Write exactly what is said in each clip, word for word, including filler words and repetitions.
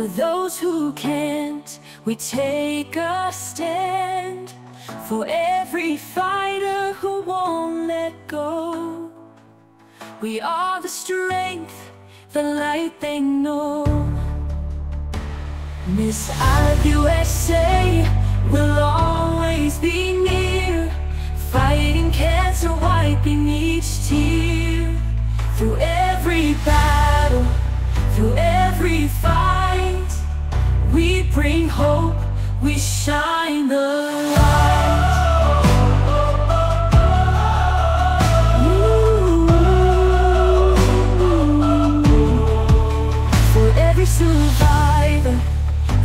For those who can't, we take a stand. For every fighter who won't let go, we are the strength, the light they know. Miss Arab U S A will always be near, fighting cancer, wiping each tear. Through every battle, through every fight, we bring hope, we shine the light. Ooh. For every survivor,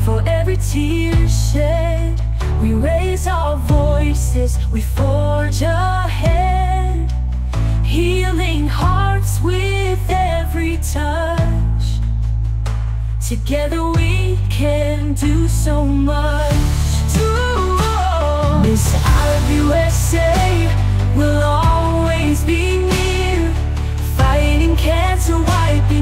for every tear shed, we raise our voices, we forge ahead, healing hearts with every touch. Together we can do so much. Ooh. Miss Arab U S A will always be near, fighting cancer, wiping